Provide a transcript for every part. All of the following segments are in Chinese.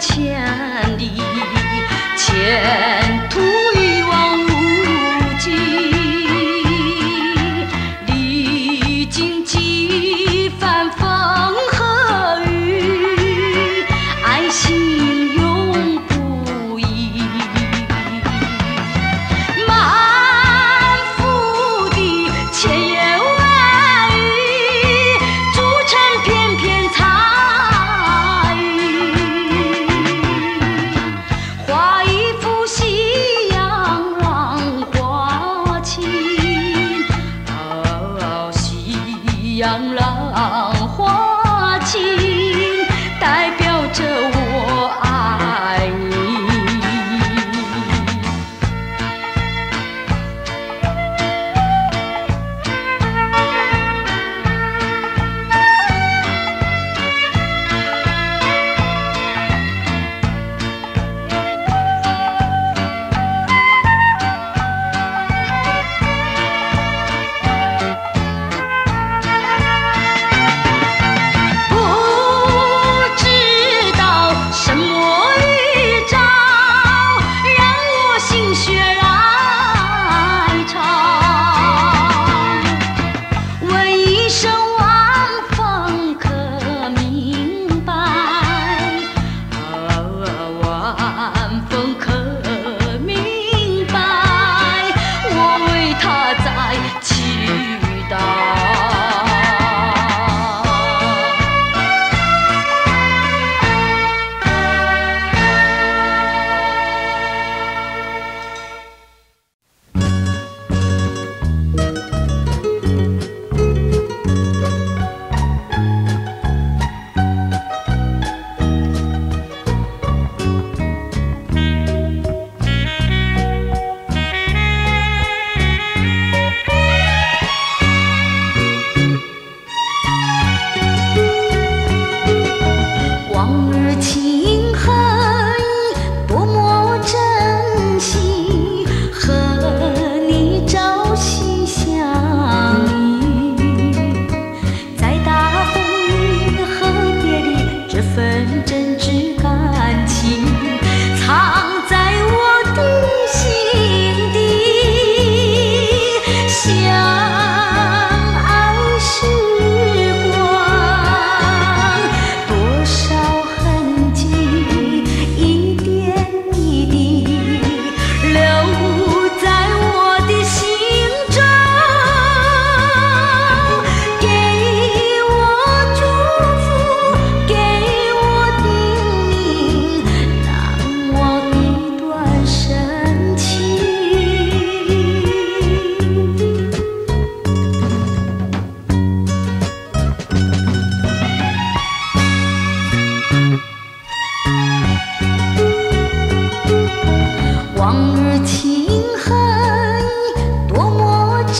千里，前途一望无际。历经几番风和雨，爱情永不移。满腹的千言万语，组成片片彩云。画一幅夕阳浪花情，哦，夕阳浪花情，代表着我爱你。不知道什么预兆，让我心血来潮。问一声晚风可明白？哦，晚风可明白？我为他在祈祷。往日情恨多么珍惜，和你朝夕相依，在大风和别离，这份真挚感情藏在我的心底。相爱时光多少痕迹，一点一滴留在我的心中，给我祝福，给我叮咛，难忘一段深情。往日情恨多么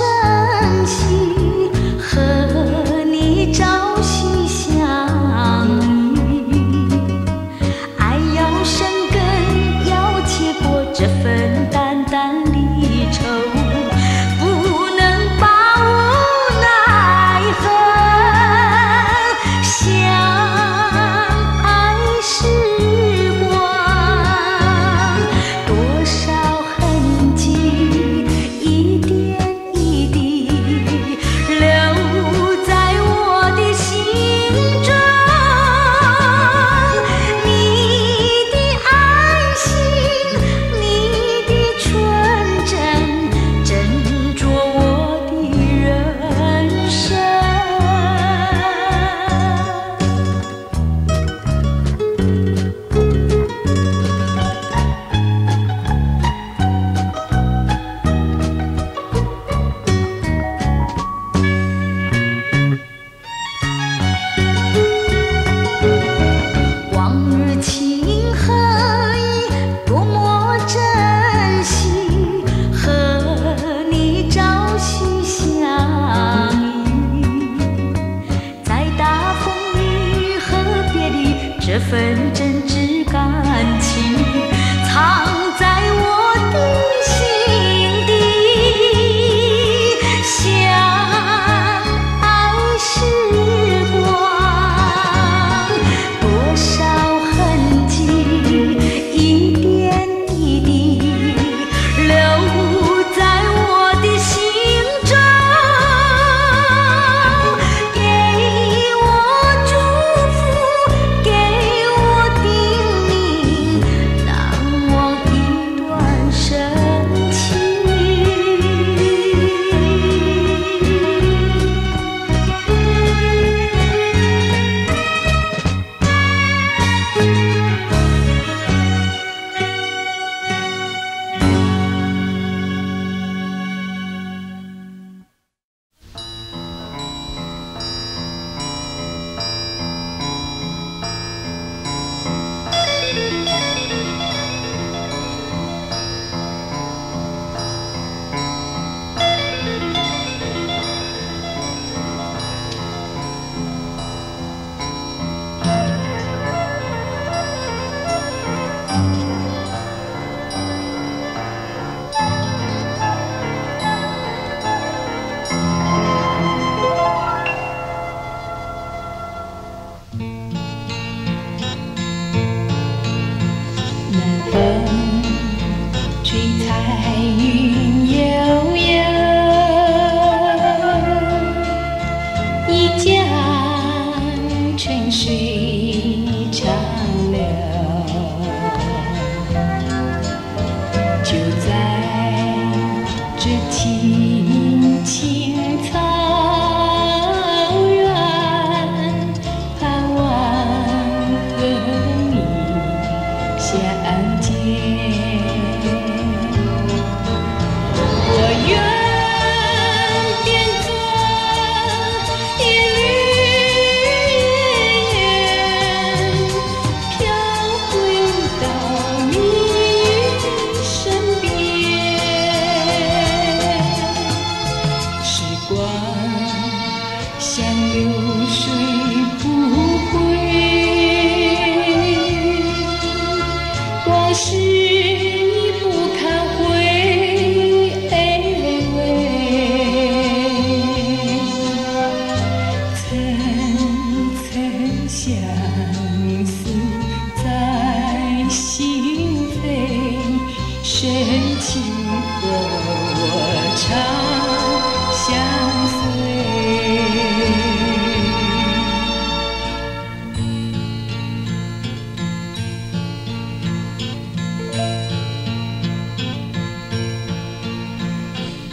珍惜，和你朝夕相依，爱要深根，要结果，这份淡淡离愁不能把无奈分。相爱时光多少痕迹，一点一滴留在我的心中，你的爱心，你的纯真，斟酌我的人生。往日情恨多么珍惜，和你朝夕相依，在大风雨和别离，这份真挚感情藏在我的心底。相爱时光多少痕迹，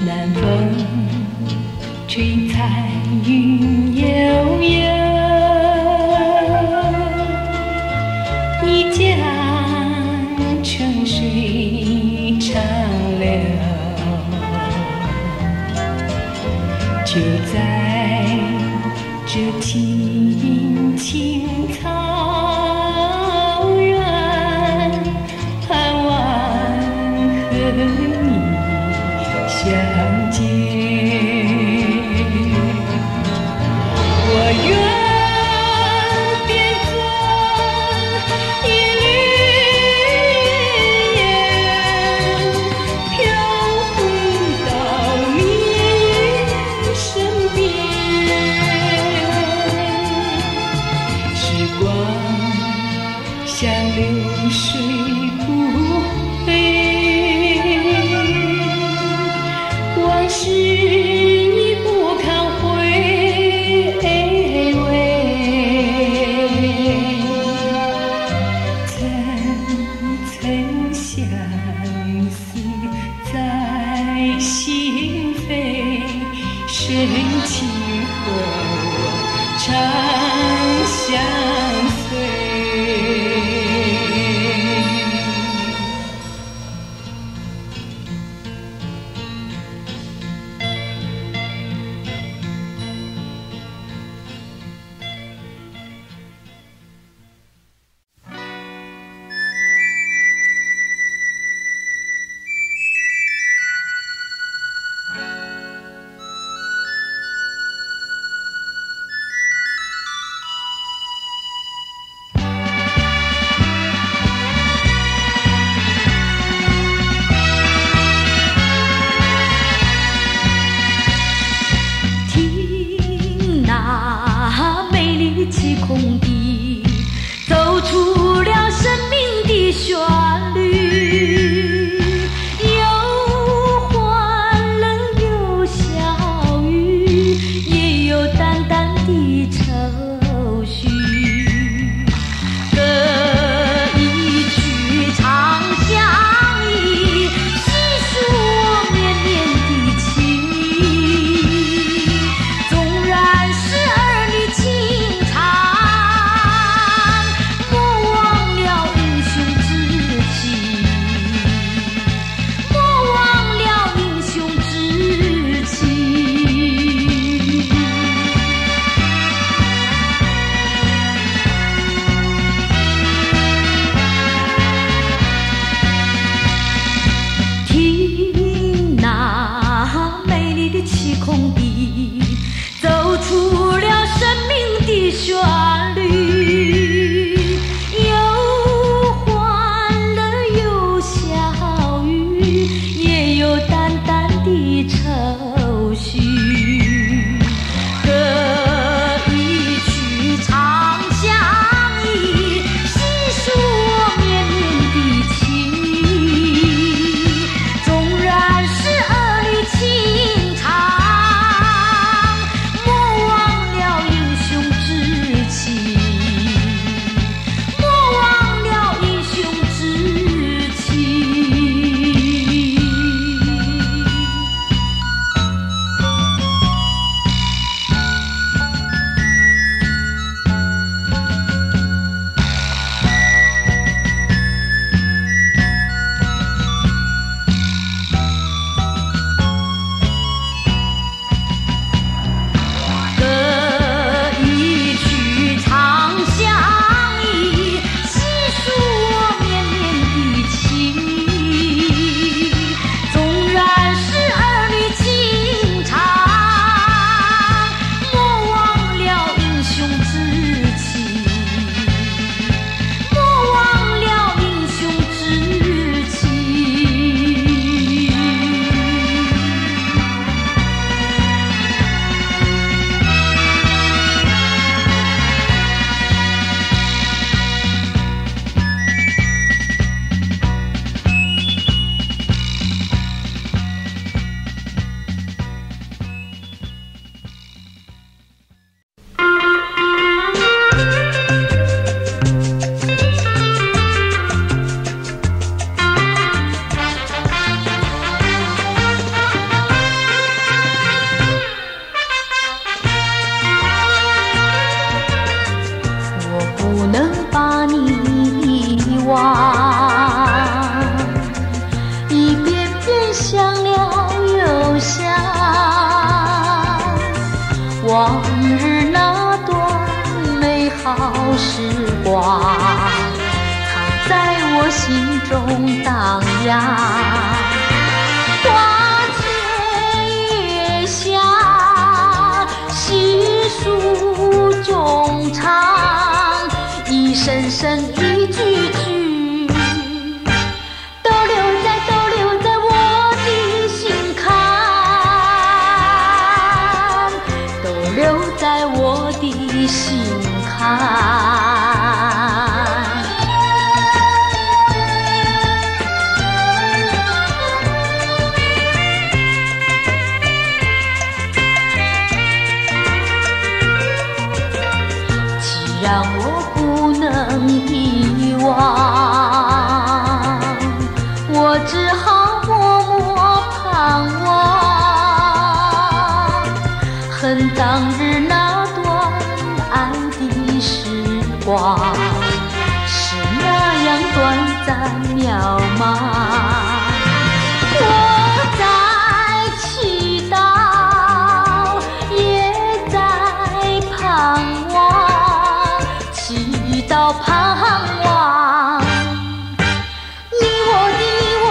南风，君彩云悠悠。你将春水长流，就在这青青草。 相见，我愿变作一缕烟，飘忽到你身边。时光像流水不回。 是你不堪回味，层层相思在心扉，深情和我长相随。中荡漾。 衷肠，一声声，一句句，都留在我的心坎，都留在我的心坎。 让我不能遗忘，我只好默默盼望，恨当日那段爱的时光是那样短暂渺茫。我在祈祷，也在盼。 到盼望，你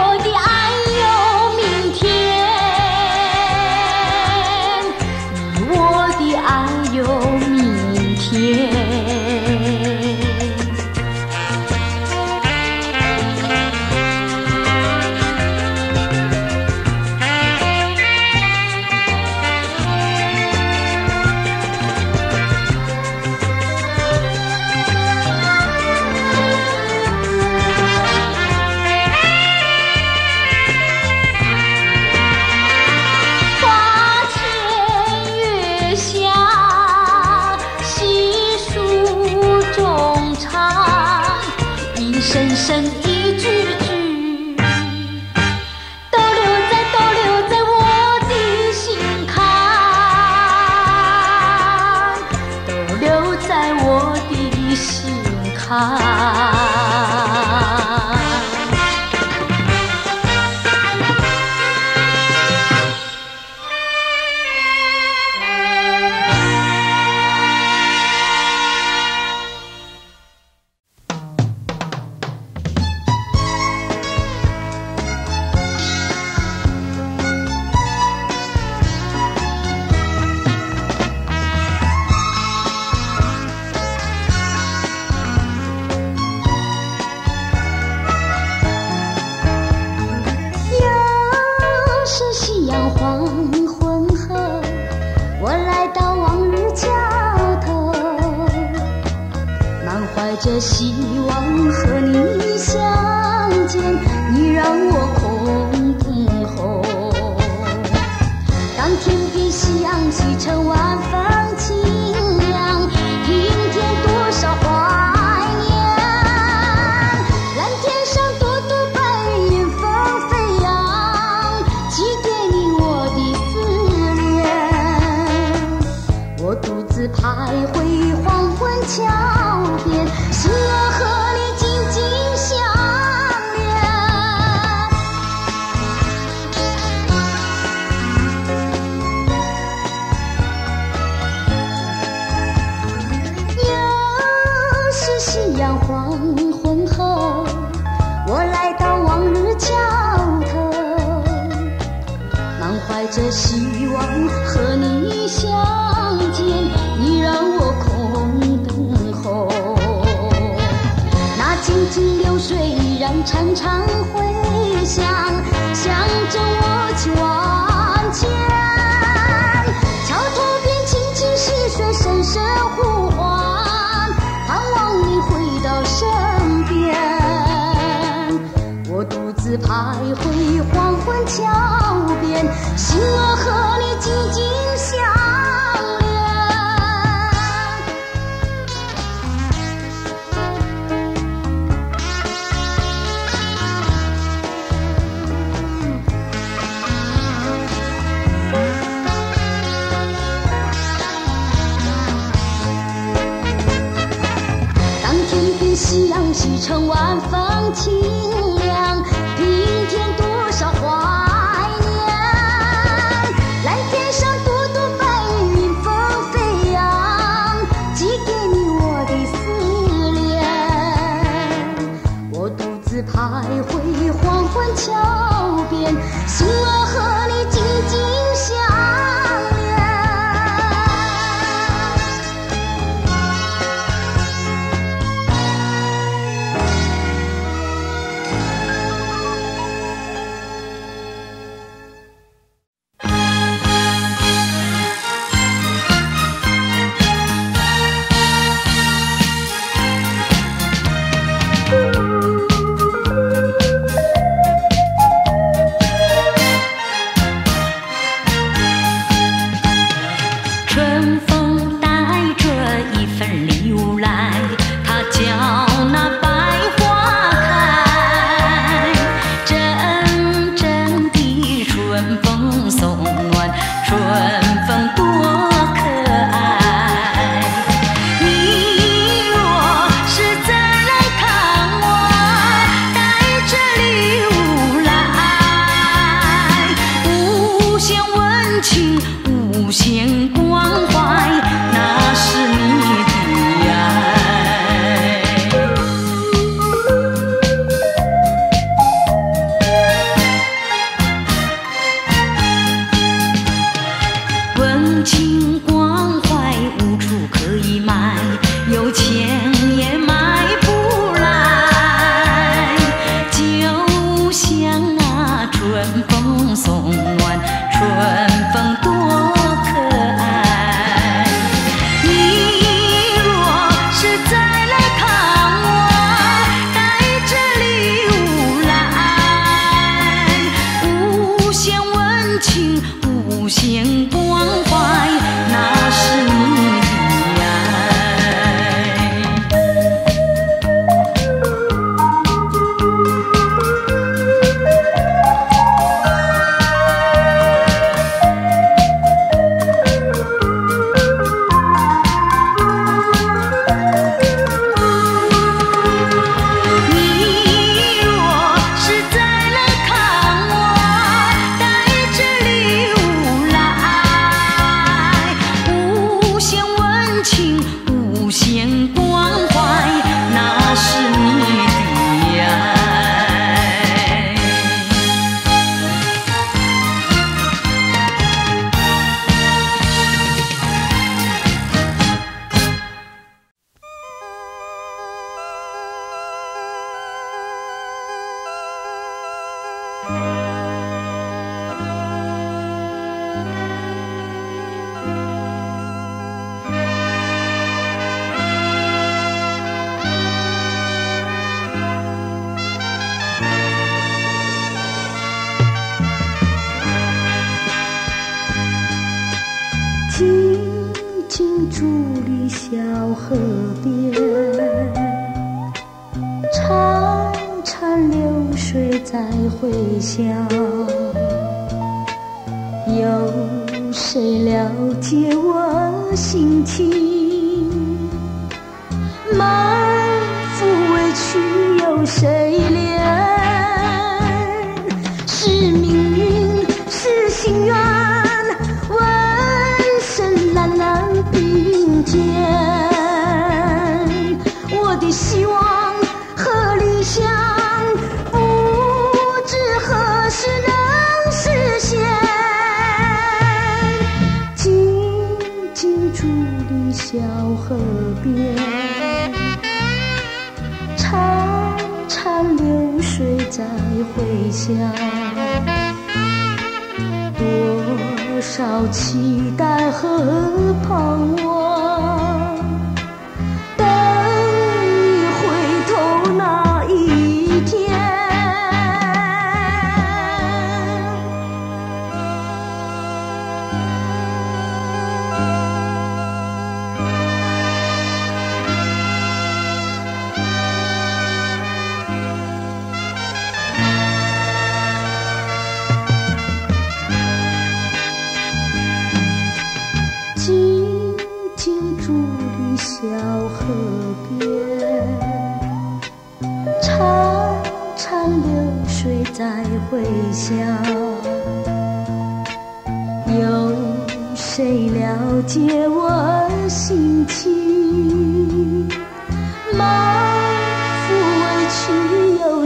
我的爱有明天，你我的爱有明天。深深一句句，都留在我的心坎，都留在我的心坎。这希望和你相见，你让我空后。当天边夕阳西沉，晚风清凉，平添多少怀念。蓝天上朵朵白云纷飞扬，寄给你我的思念。我独自徘徊黄昏桥。 是我和你紧紧相恋。又是夕阳黄昏后，我来到往日桥头，满怀着希望和你相见，你让我空等候。 静静流水让潺潺回响，向着我去往前。桥头边清清溪水声声呼唤，盼望你回到身边。我独自徘徊黄昏桥边，是我和你紧紧相。 夕阳西沉，晚风清凉，平添多少怀念。蓝天上朵朵白云纷飞扬，寄给你我的思念。我独自子徘徊黄昏桥边，心儿和你紧紧相。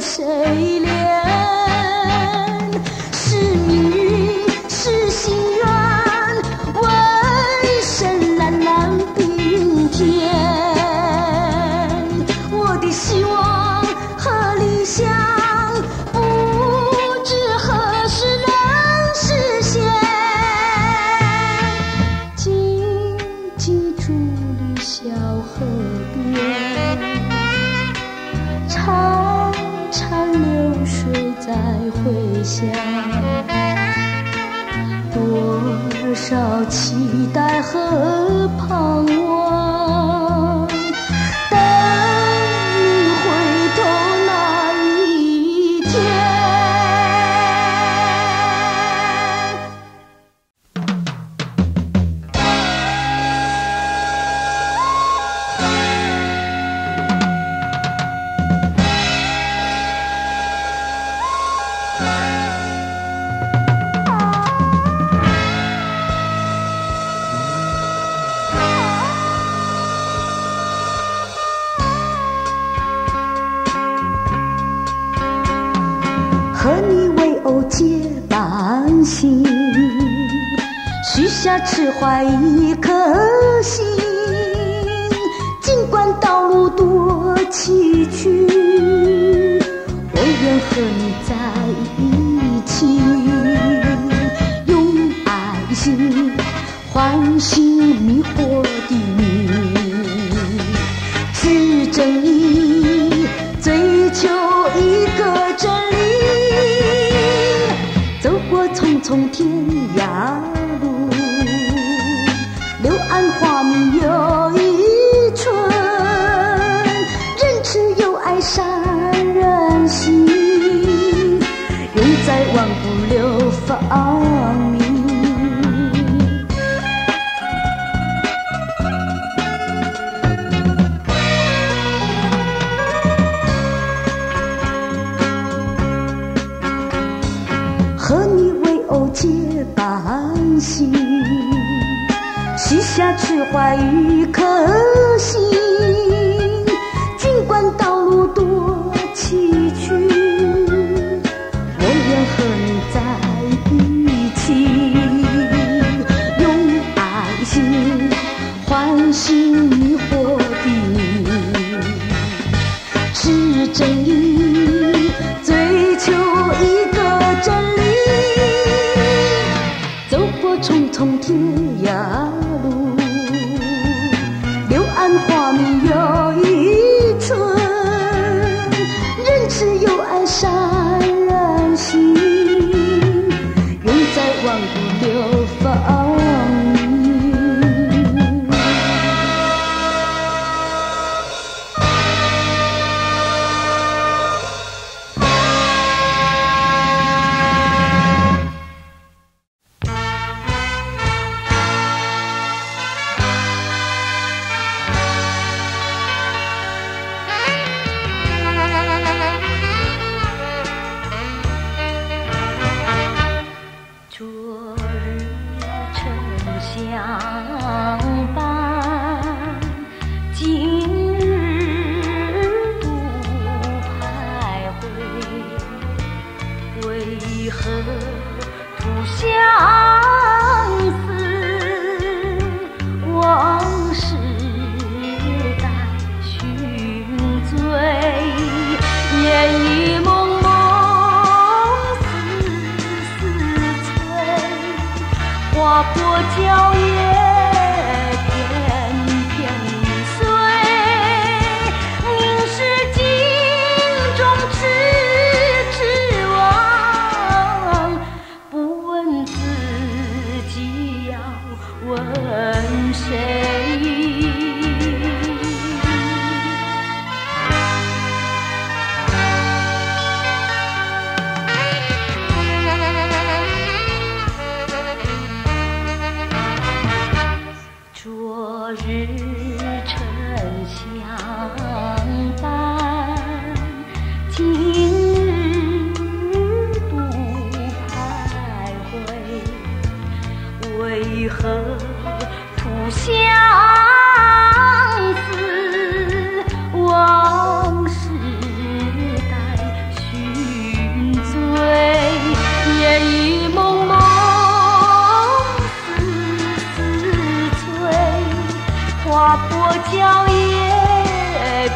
谁想，不知何时能实现。静静伫立小河边，潺潺流水在回响。多少期待和盼望。 下痴怀一颗心，尽管道路多崎岖，我愿和你在一起，用爱心唤醒迷惑的你，是正义，追求一个真理，走过匆匆天涯。 柳暗花明又一村，人痴又爱伤人心，永在忘不了芳名。 下痴怀一颗心，尽管道路多崎岖，我愿和你在一起，用爱心唤醒迷惑的你，是正义，追求一个真理，走过重重天涯。 花明又一村，人痴又爱伤人心，永在忘不了芳名。花破娇叶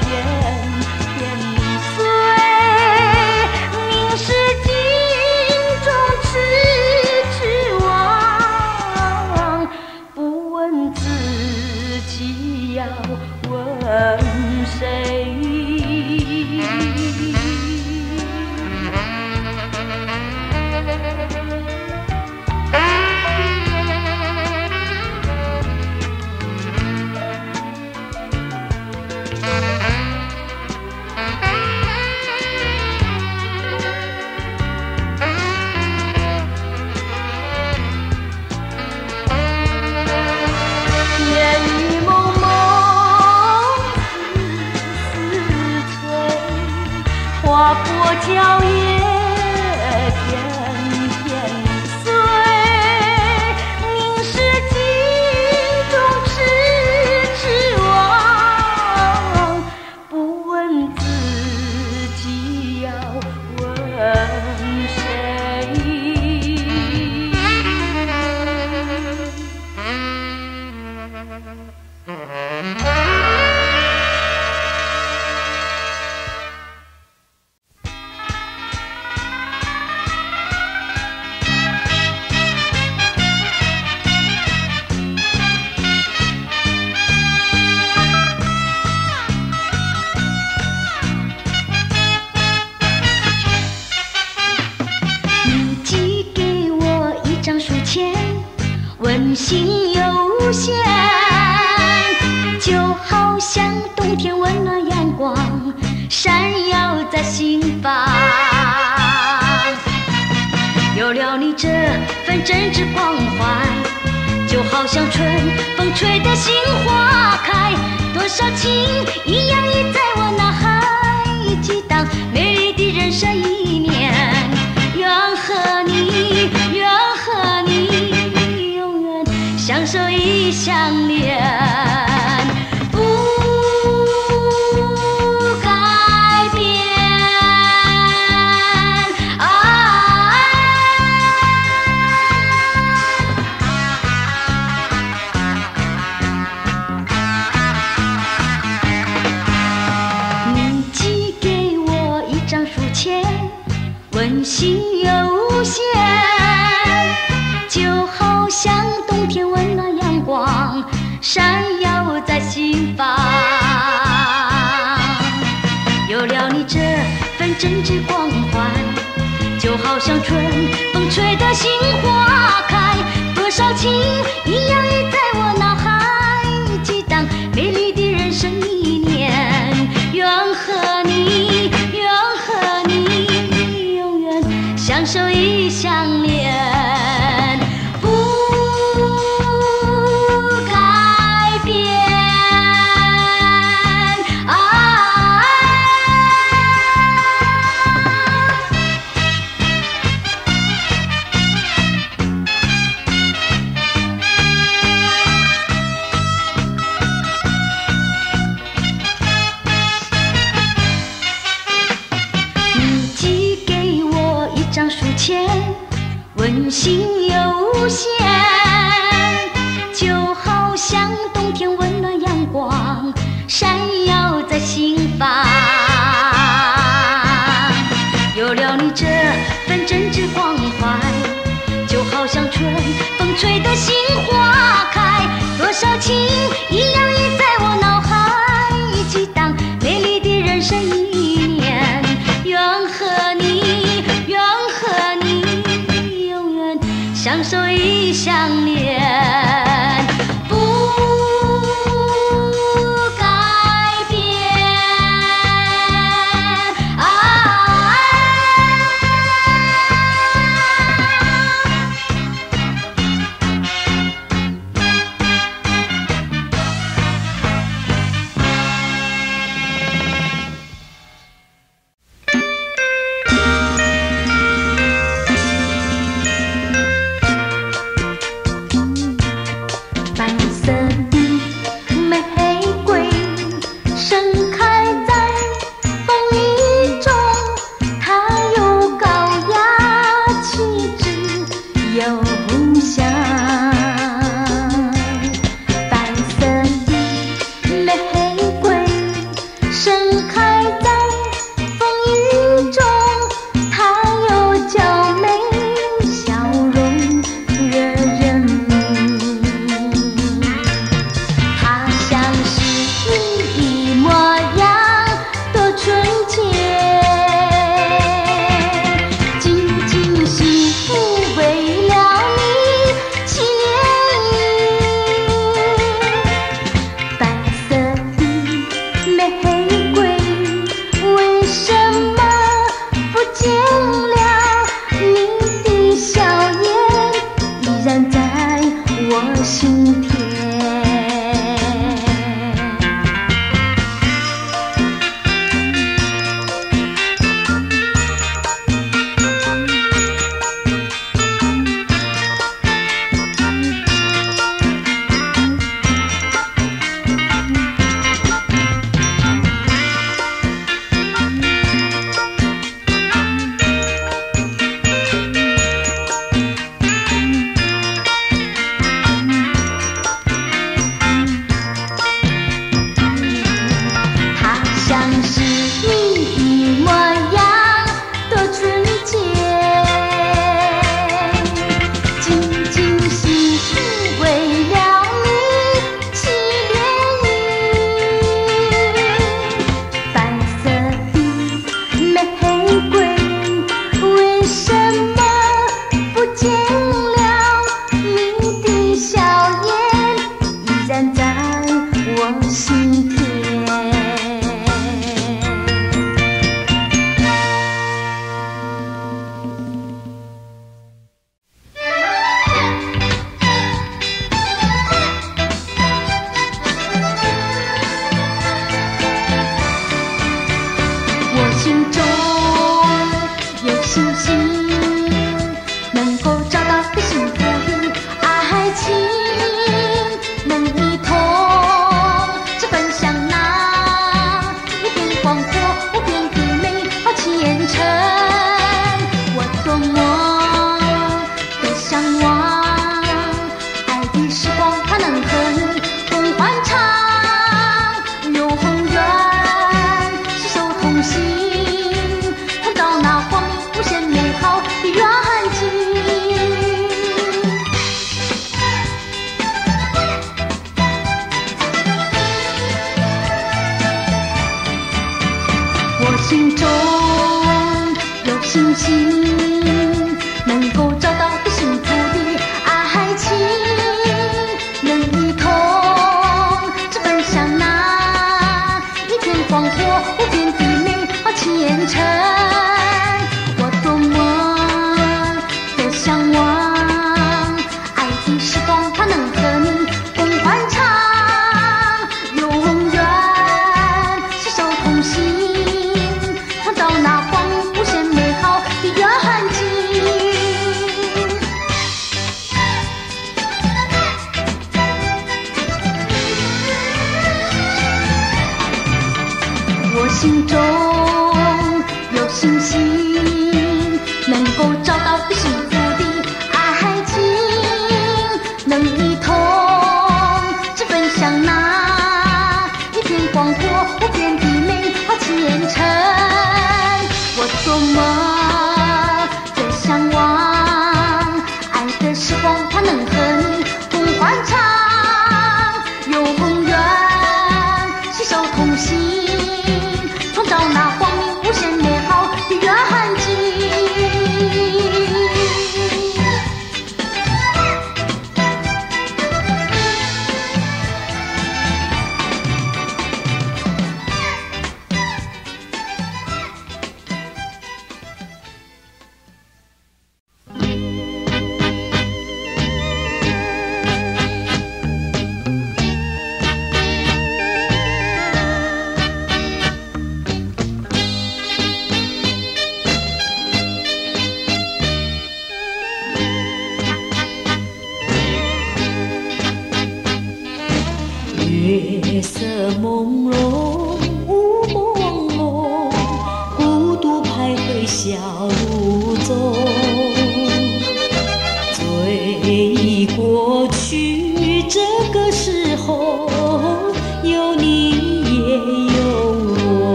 片片碎。破蕉叶片片碎，凝视镜中痴痴望，不问自己要问谁。温馨又鲜，就好像冬天温暖阳光闪耀在心房。有了你这份真挚关怀，就好像春风吹得杏花开，多少情一洋溢在我脑海激荡，美丽的人生一面，愿和你，愿和你相守亦相恋，不改变。啊！你寄给我一张书签，温馨又鲜，就好像冬天温。闪耀在心房，有了你这份真挚关怀，就好像春风吹得杏花开，多少情一洋溢在我脑海激荡，美丽的人生一年，愿和你，愿和你永远相守亦相恋。温馨又鲜，就好像冬天温暖阳光闪耀在心房。有了你这份真挚关怀，就好像春风吹得杏花开，多少情一洋溢在我脑海激荡，美丽的人生一年，愿和你，愿和你相守亦相恋。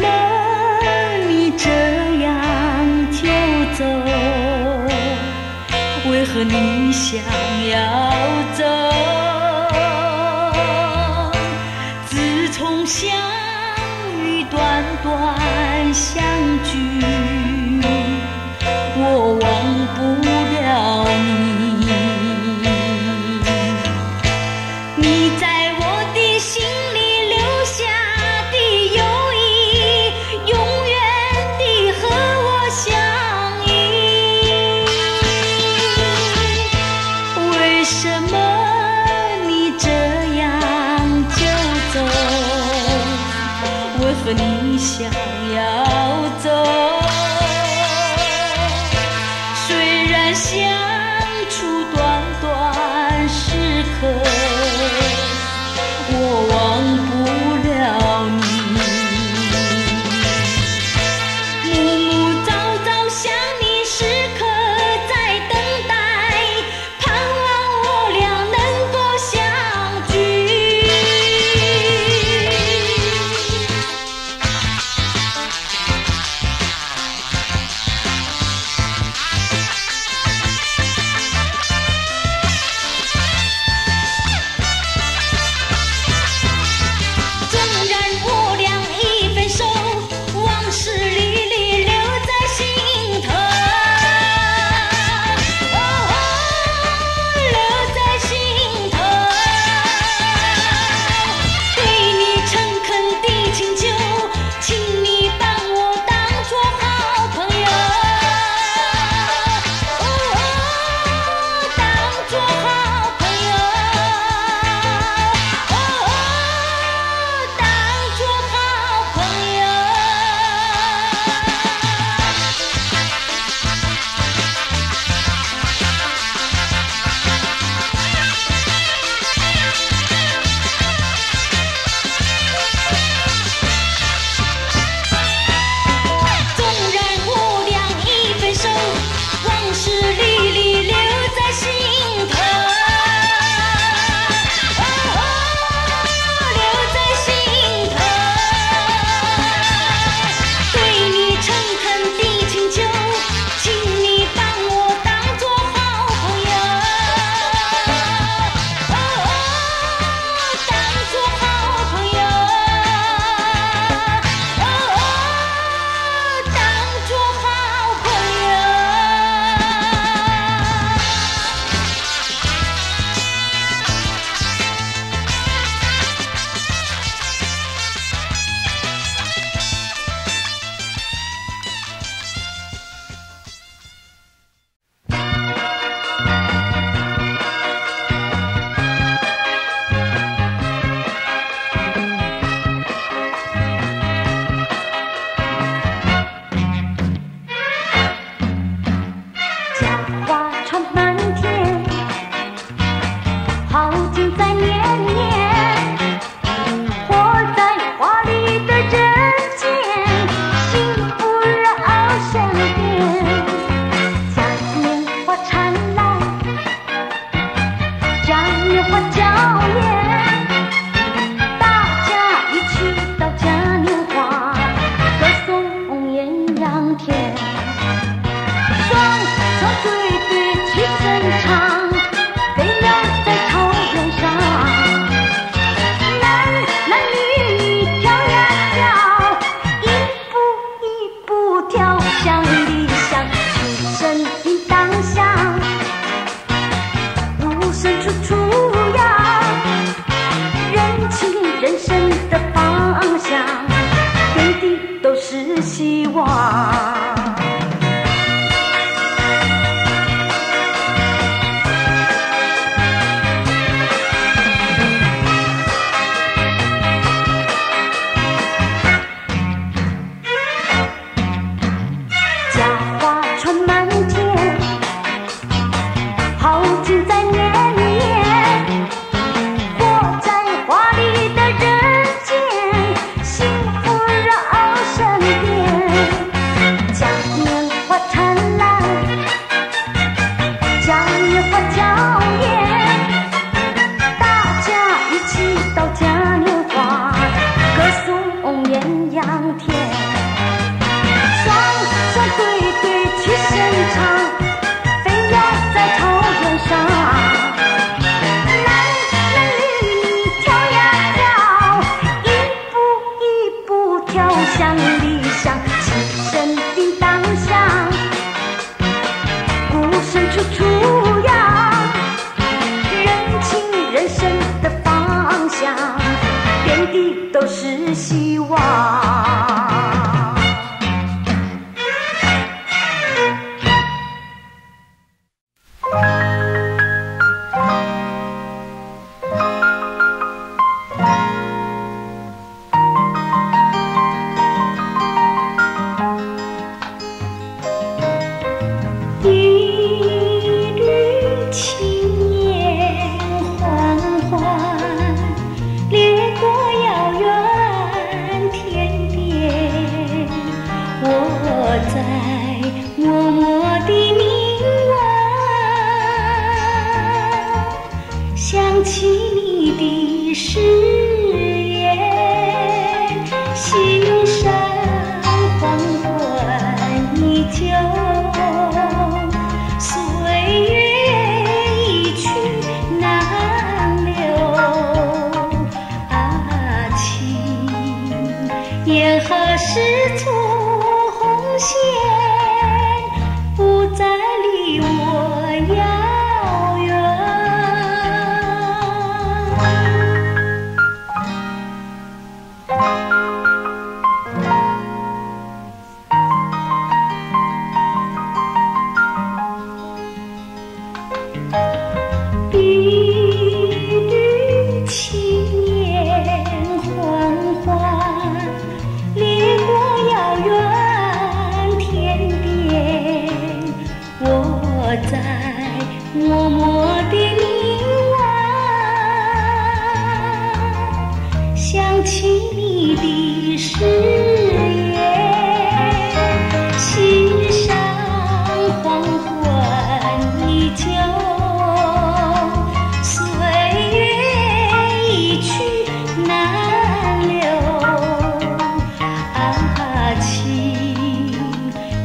了你这样就走，为何你想要走？自从相遇短短相聚，我忘不了你，你在我的心里留下的友谊，永远地和我相依。为什么你这样就走？为何你想要走？相处短短时刻，我忘不了你。暮暮早早想你，时刻在等待，盼望我俩能够相聚。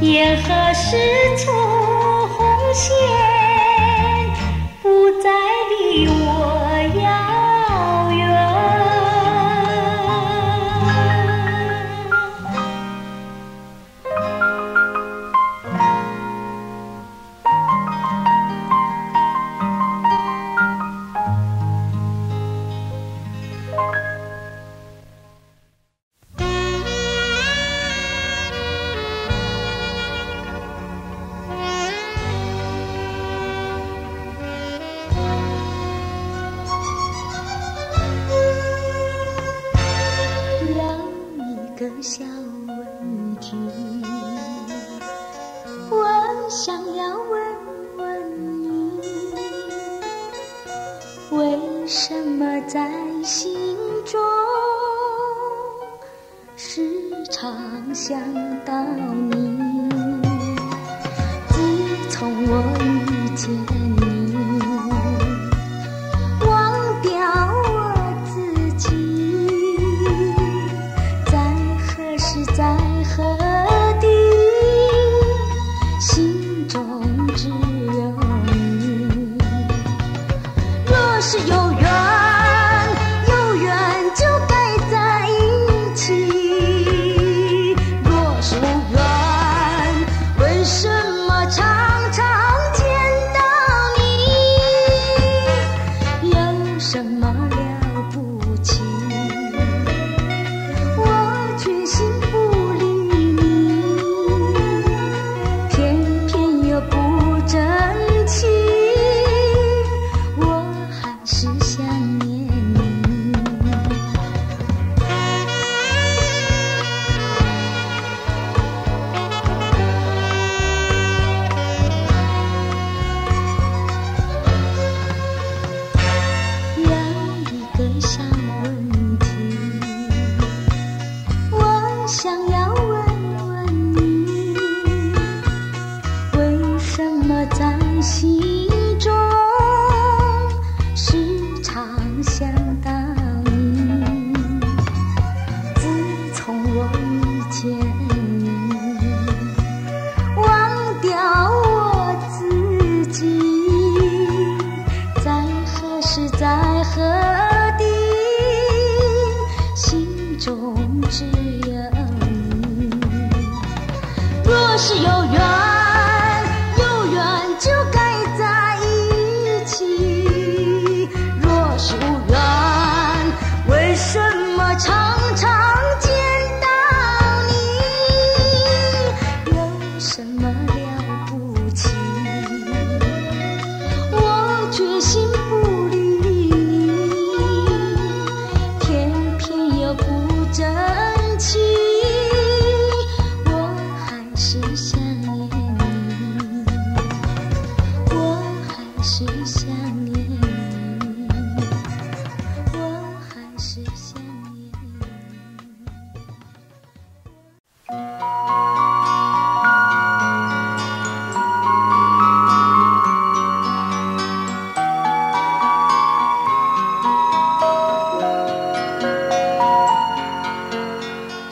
沿河是处红线，不再离我遥远。小问题，我想要问问你，为什么在心中时常想到你？自从我遇见你，忘掉我自己。在何地？心中只有你。若是有缘，有缘就该在一起；若是无缘，为什么常常见到你？有什么了不起？我决心。心中时常想到你，自从我遇见你，忘掉我自己。在何时，在何地，心中只有你。若是有缘。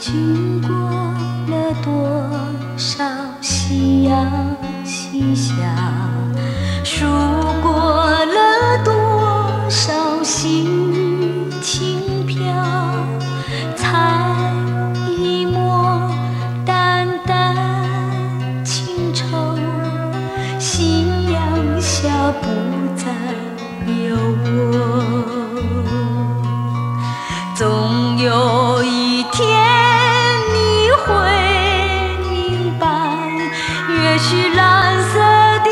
经过了多少夕阳西下，数过了多少心情飘，才一抹淡淡情愁。夕阳下不再有我，总有一天。会明白，越是蓝色的。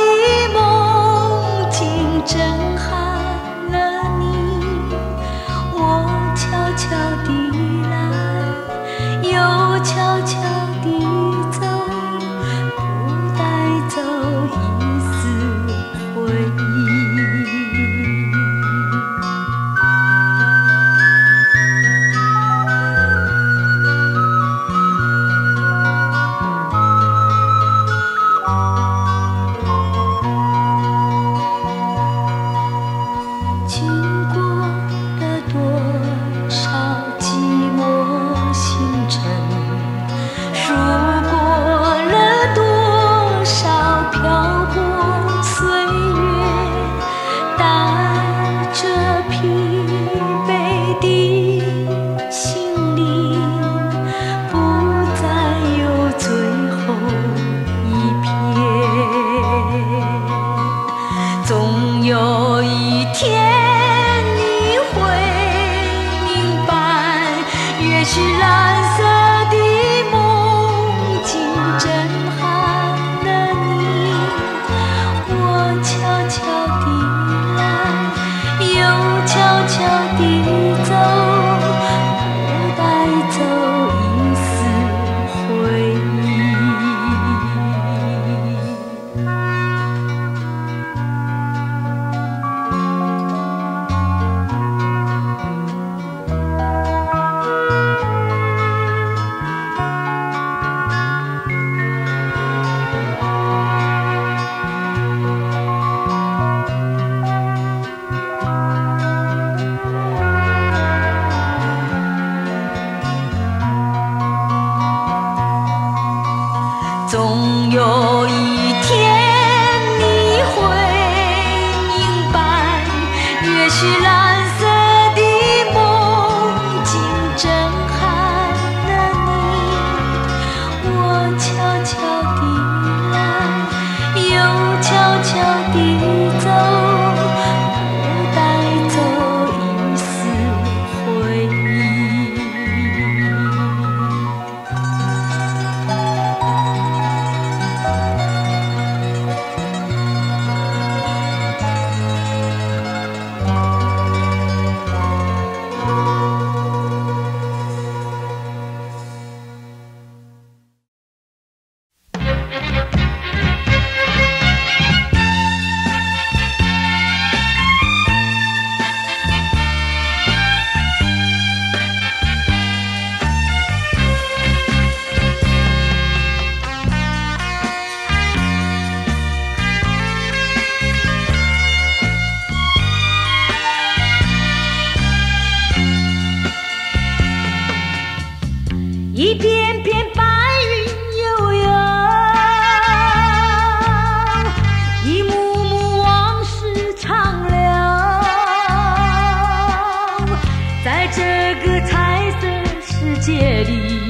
总有一天你会明白，越是蓝色的梦境震撼了你。我悄悄地来，又悄悄地走，不带走一丝回忆。一片片白云悠悠，一幕幕往事长流，在这个彩色世界里，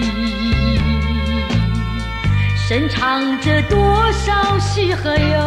深藏着多少喜和忧。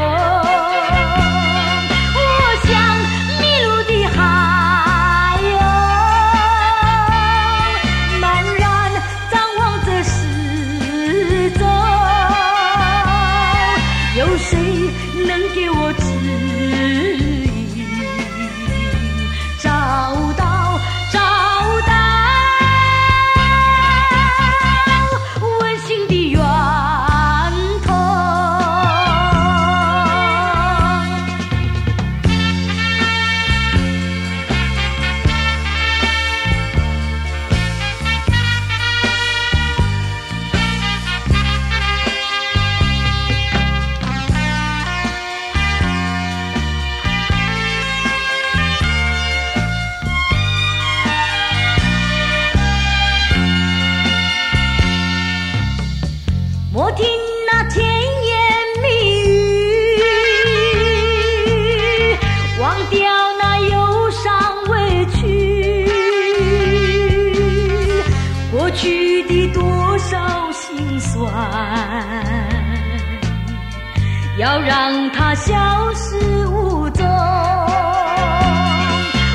要让它消失无踪，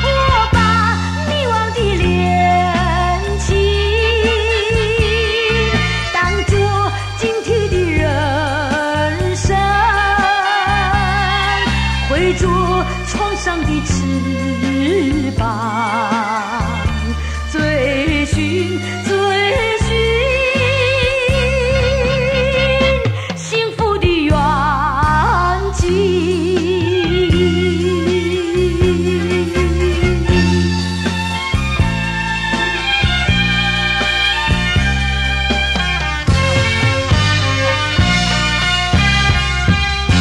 我把迷惘的恋情当作警惕的人生，挥着创伤的翅膀，追寻在一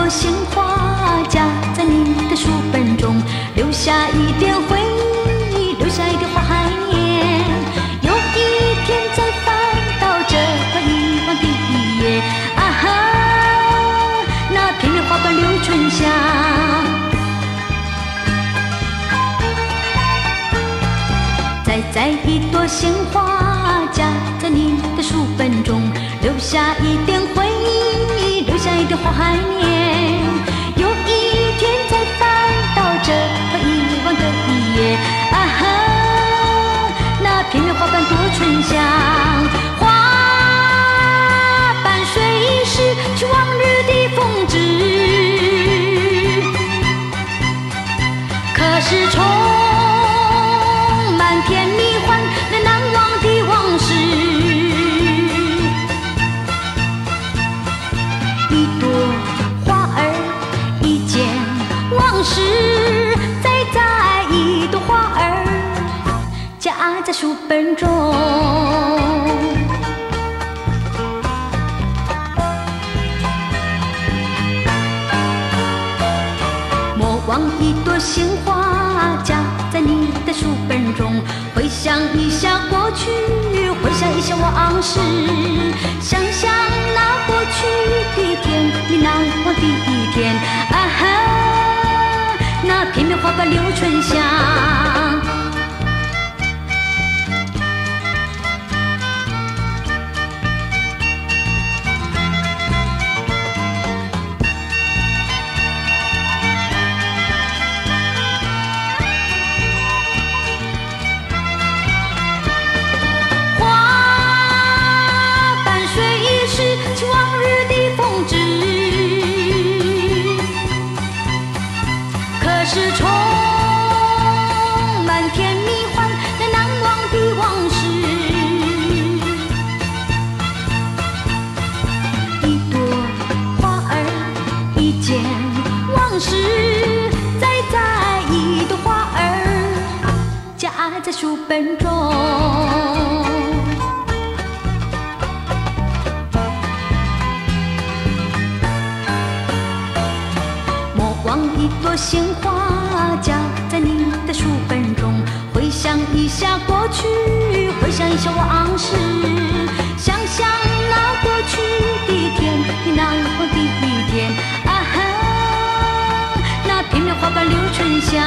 朵鲜花夹在你的书本中，留下一点回忆，留下一点花海念。有一天再翻到这块遗忘的一页，啊哈，那片片花瓣留春夏。在一朵鲜花夹在你的书本中，留下一点回忆，留下一点花海念。有一天再翻到这块遗忘的一页，啊哈，那片片花瓣多醇香。花瓣随意失去往日的风致，可是充满甜蜜欢乐难忘的往事。再一朵花儿夹在书本中，鲜花夹在你的书本中，回想一下过去，回想一下往事，想想那过去的一天，你难忘的一天，啊哈，那片片花瓣留春香。 在书本中，莫忘一朵鲜花夹在你的书本中，回想一下过去，回想一下往事，想想那过去的一天，你难忘的一天，啊哈，那片片花瓣留春香。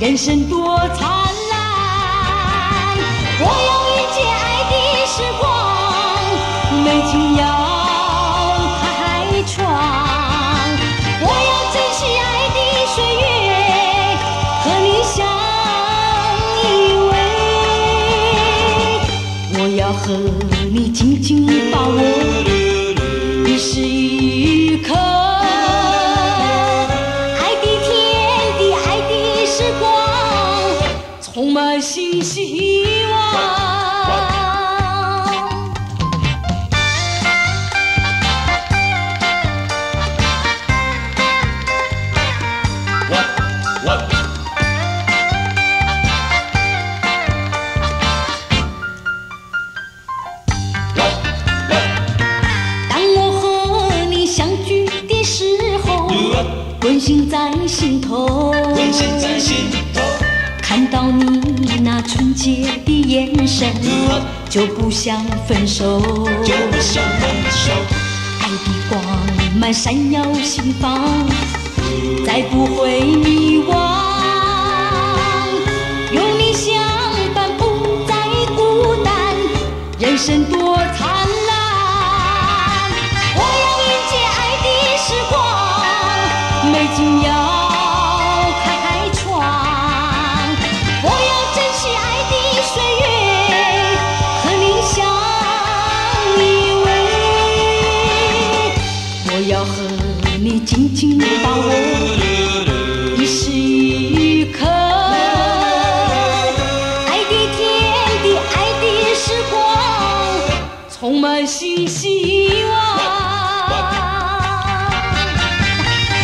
人生多灿烂，我有一切爱。和你紧紧把握，你是一颗爱的天地，爱的时光，充满信息。 看到你那纯洁的眼神，就不想分手。爱的光芒闪耀心房，再不会迷惘。有你相伴，不再孤单。人生多灿烂，我要迎接爱的时光，美景要。 紧紧把握，你是一颗爱的天地，爱的时光，充满新希望。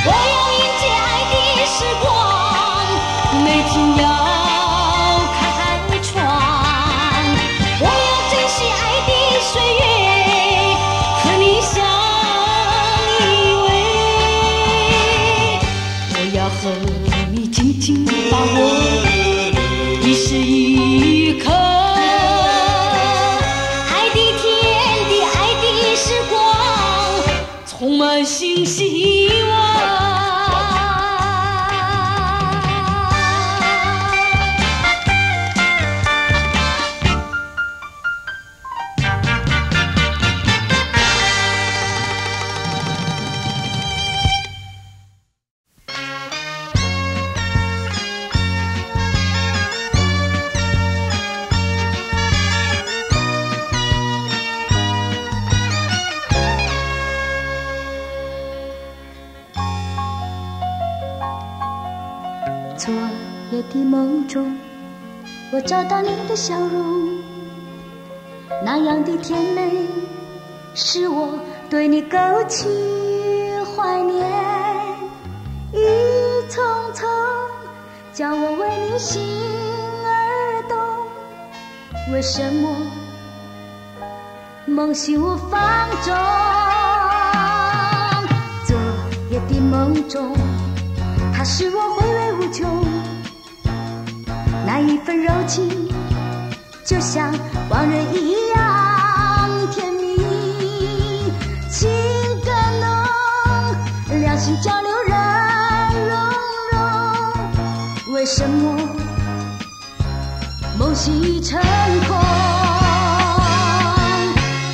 我要迎接爱的时光，每天要。 昨夜的梦中，我找到你的笑容，那样的甜美，使我对你勾起怀念。一匆匆，叫我为你心而动。为什么梦醒无放纵？昨夜的梦中，它使我回味。 无穷，那一份柔情，就像往日一样甜蜜。情更浓，两心交流热融融。为什么梦醒已成空？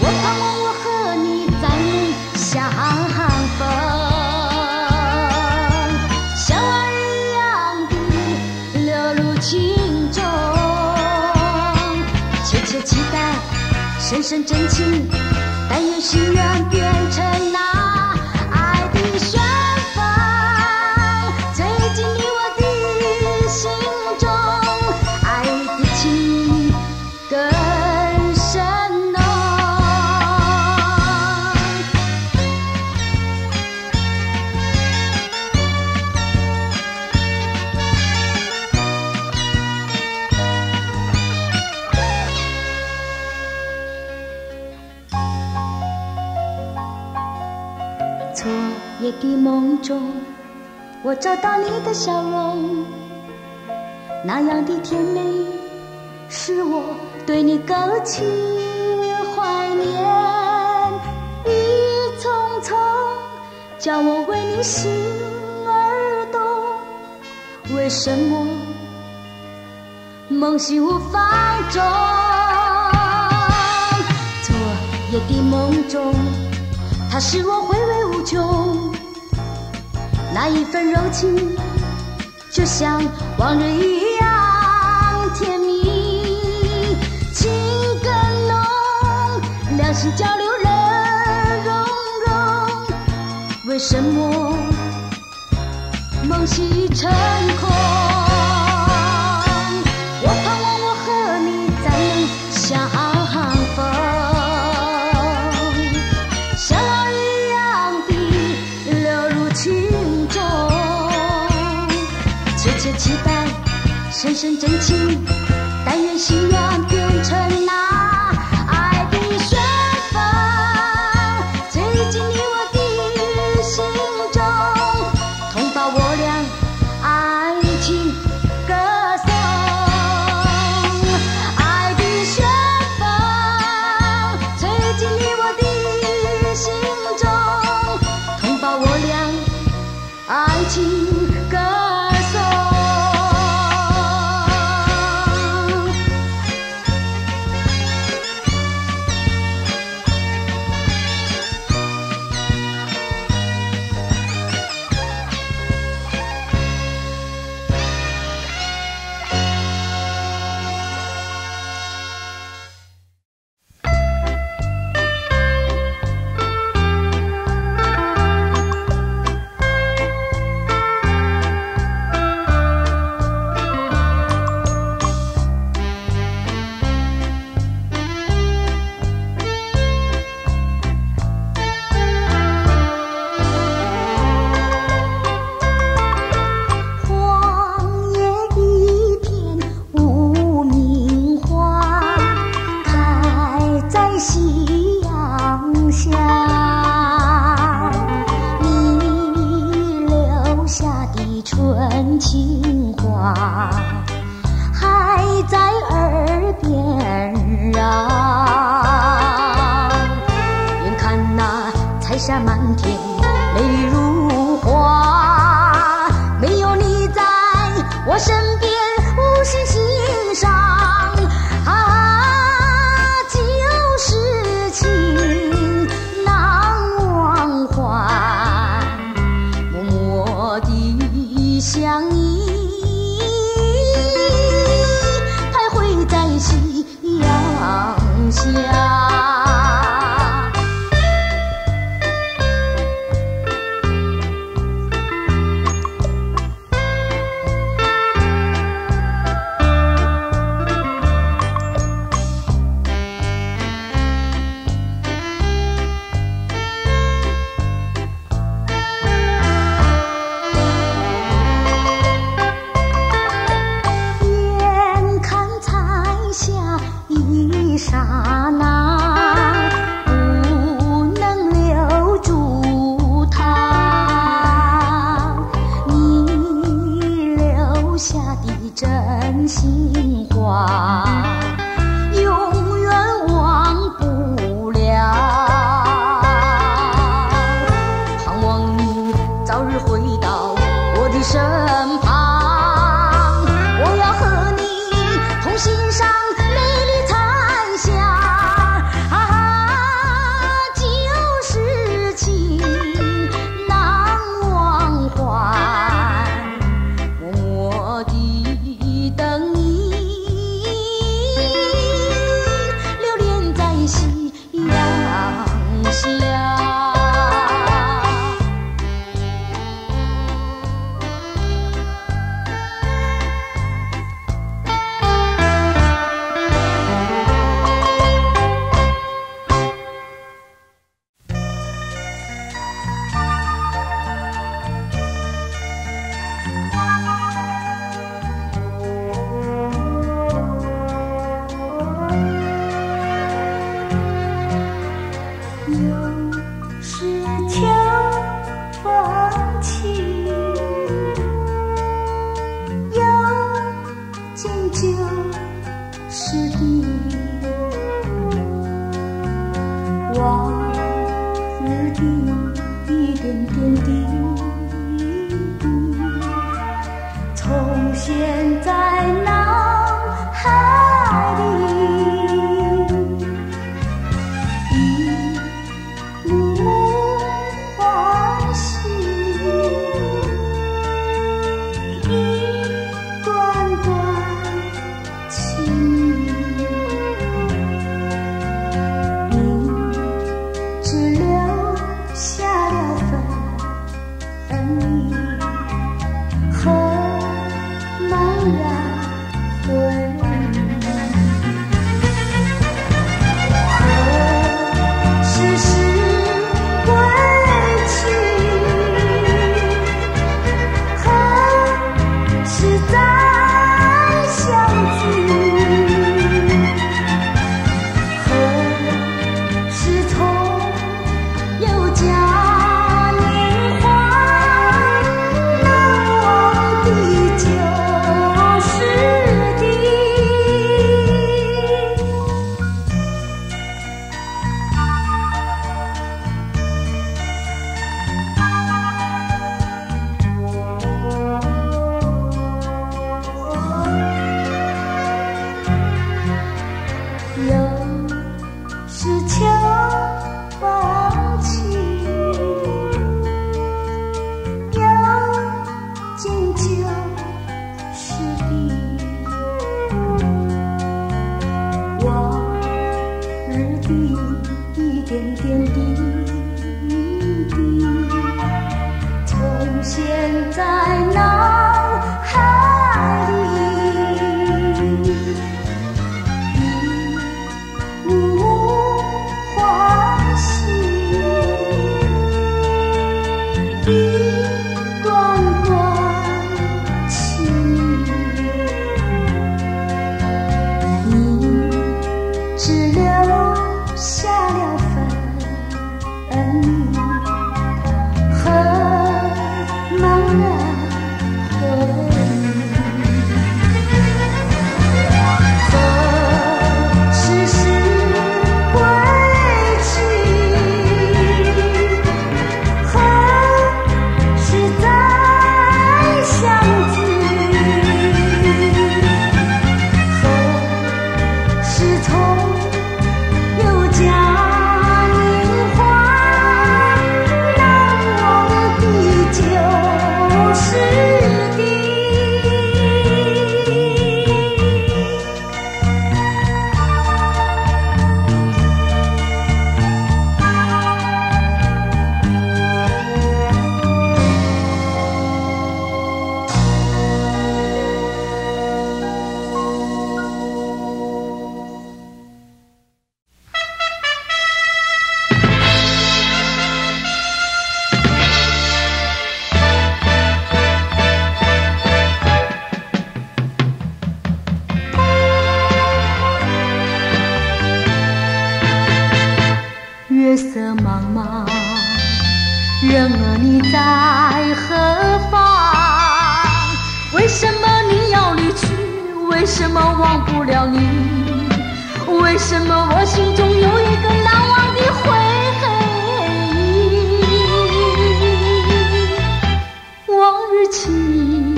我盼望我和你在异乡风。 深深真情，但愿心愿变成那爱的旋风，吹进你我的心中，爱的情更深浓。夜的梦中，我找到你的笑容，那样的甜美，使我对你勾起怀念。一匆匆，叫我为你心而动。为什么梦醒无法中？昨夜的梦中，它使我回味无穷。 那一份柔情，就像往日一样甜蜜。情更浓，心交流乐融融，为什么梦醒成空？我盼望我和你再能相逢，像浪一样地流入情中，切切期待深深真情，但愿夕阳变成什么你要离去？为什么忘不了你？为什么我心中有一个难忘的回忆？往日情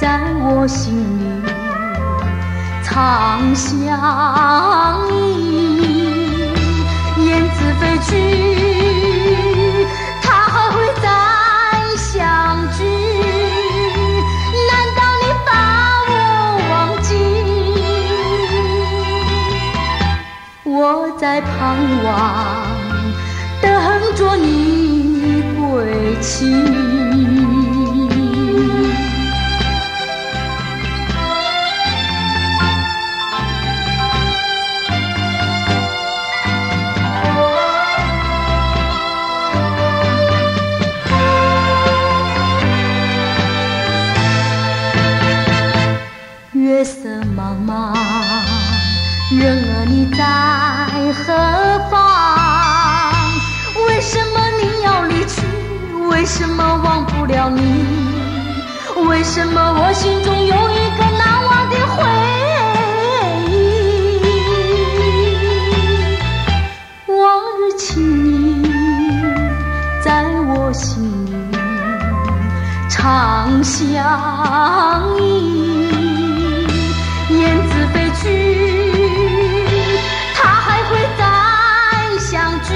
在我心里常相依，雁字飞去，它还会再相聚。 我在盼望，等着你归期。 为什么忘不了你？为什么我心中有一个难忘的回忆？往日情在我心里常相依，雁字飞去，它还会再相聚。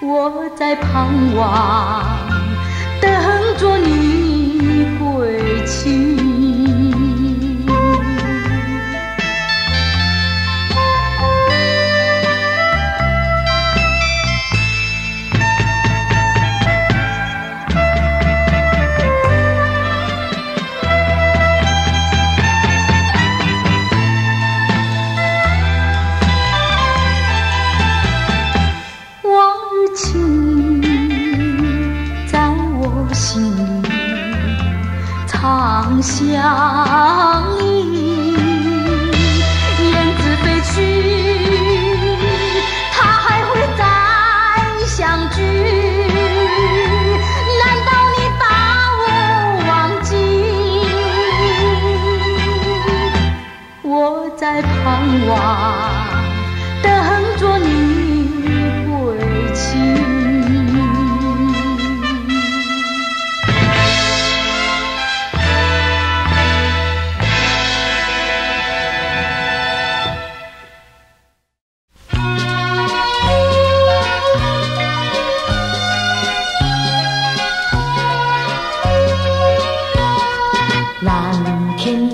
我在盼望，等着你归期。 相依，雁字飞去，它还会再相聚。难道你把我忘记？我在盼望，等着你归期。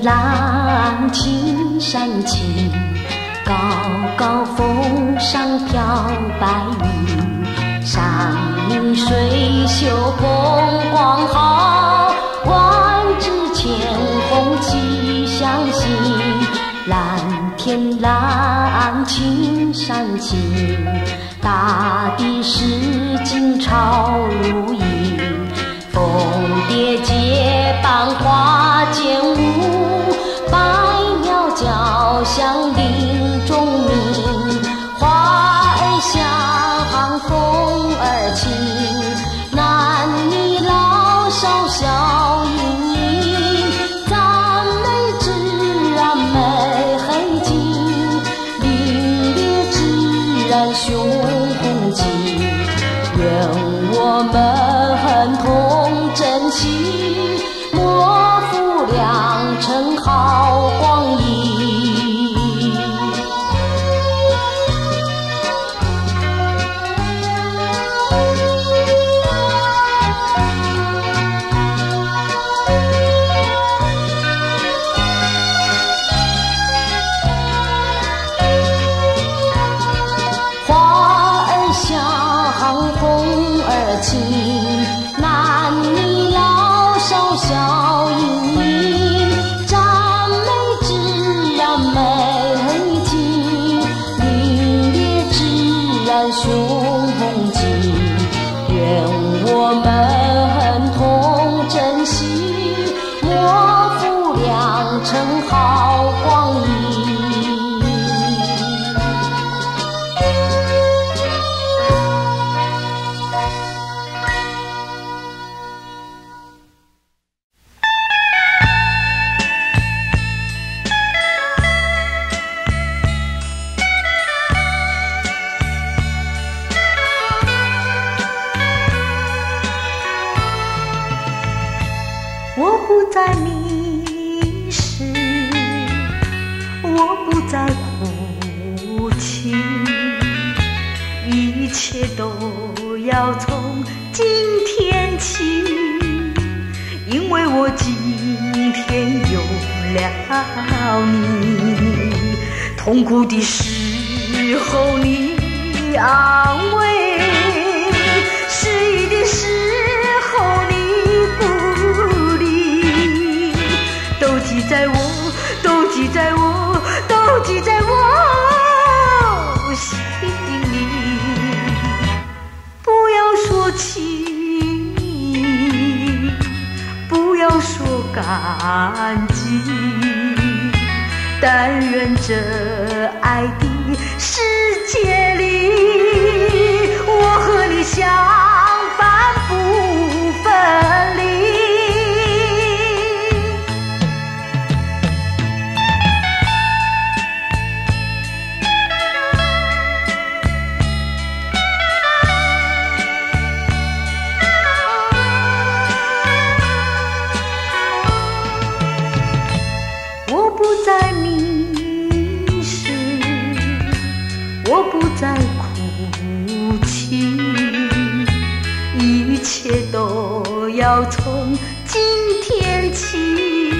朗青山青，高高峰上飘白云。山明水秀风光好，万紫千红气象新。蓝天蓝，青山青，大地是金朝如影。蜂蝶结伴花间舞。 遥相林中鸣，花儿香，风儿轻，男女老少笑盈盈，咱们自然美很近，凛冽自然雄劲，愿我们很同珍惜，莫负良辰好光阴。 好光阴。一切都要从今天起，因为我今天有了你。痛苦的时候你安慰，失意的时候你鼓励，都记在我，都记在我，都记在我心里。不要说情，不要说感激，但愿这爱的世界里，我和你相伴不分离。我不再哭泣，一切都要从今天起，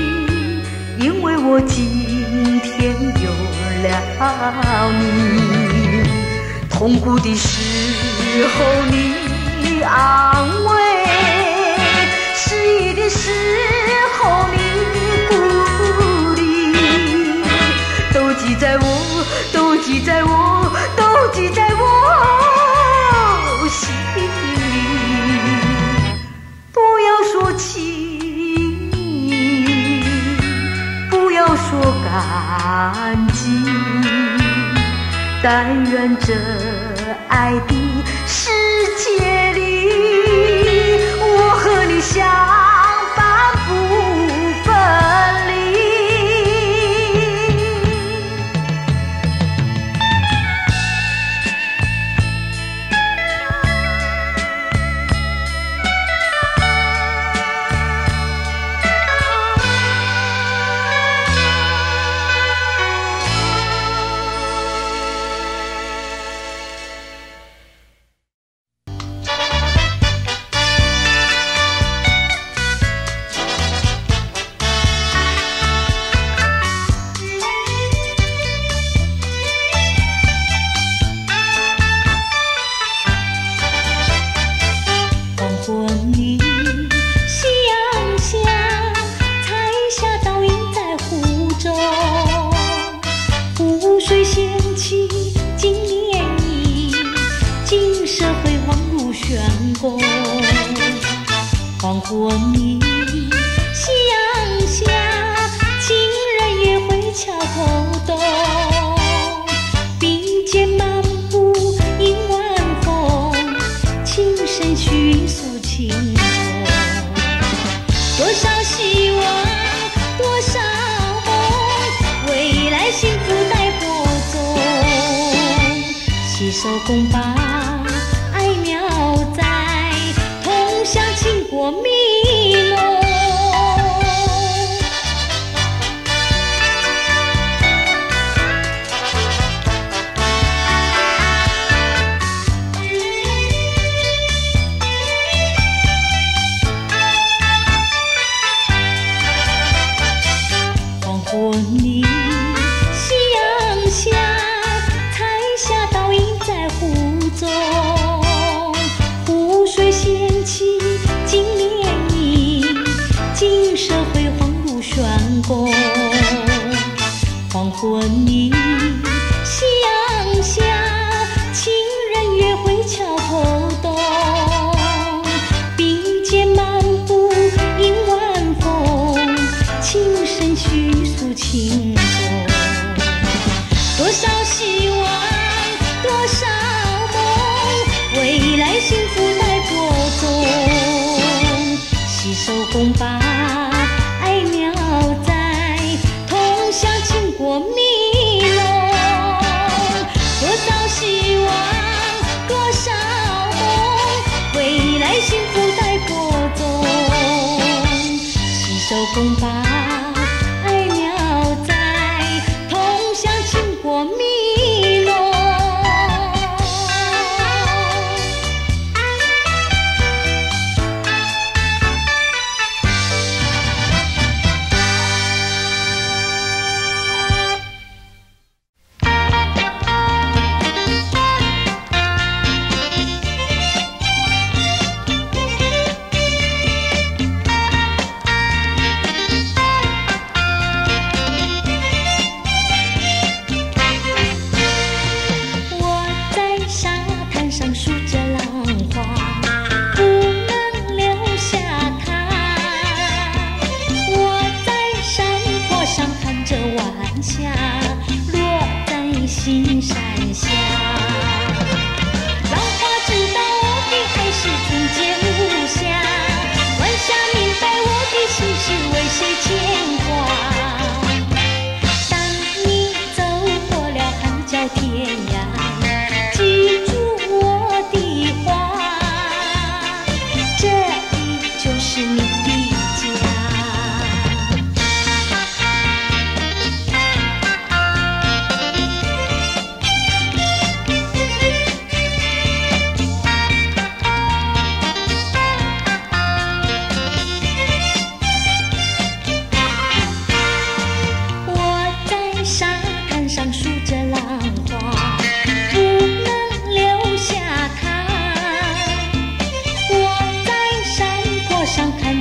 因为我今天有了你。痛苦的时候你安慰，失意的时候你鼓励，都记在我，都记在我，都记在我心里。不要说情，不要说感激，但愿这爱的世界里，我和你相伴不分离。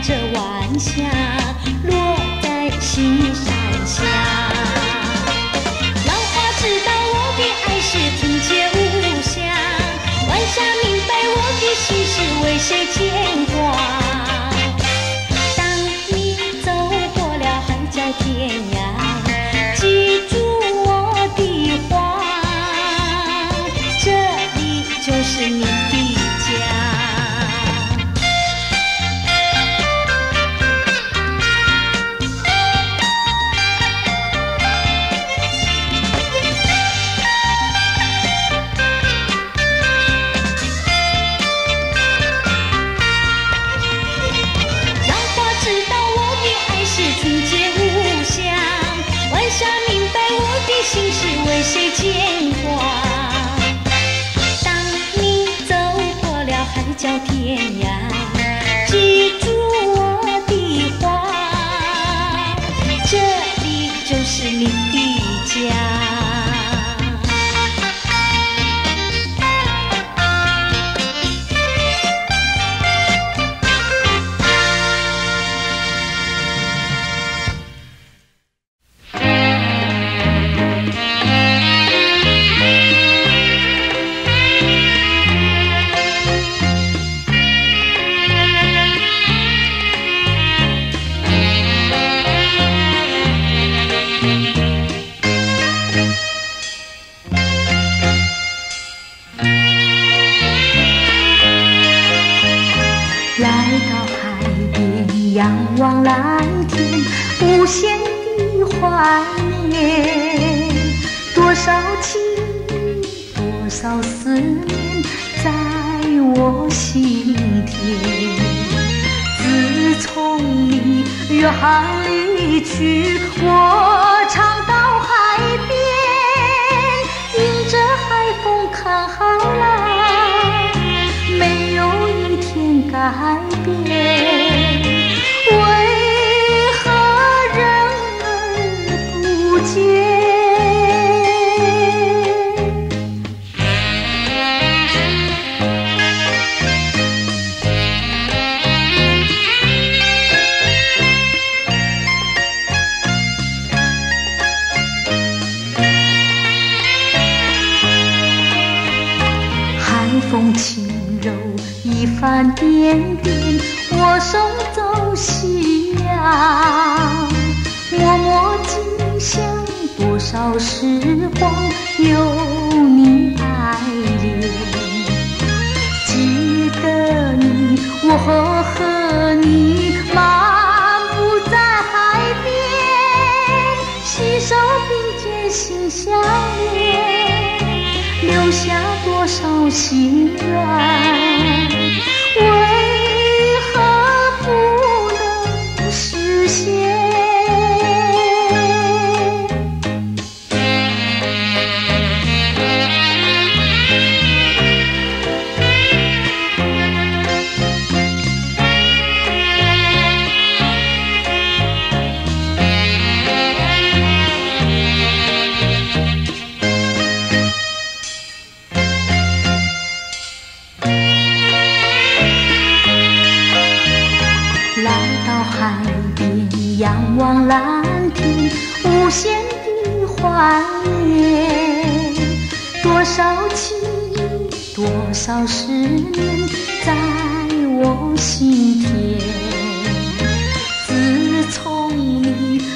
着晚霞落在西山下。浪花知道我的爱是纯洁无瑕，晚霞明白我的心是为谁牵挂。当你走过了海角天涯，记住我的话，这里就是你的家。 心是为谁牵挂？当你走过了海角天涯，记住我的话，这里就是你的家。 心田，自从你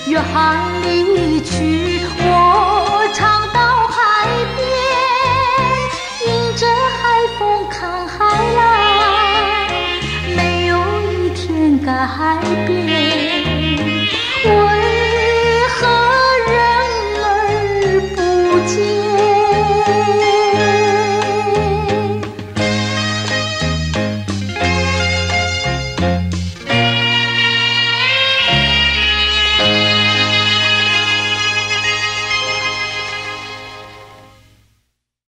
约好你。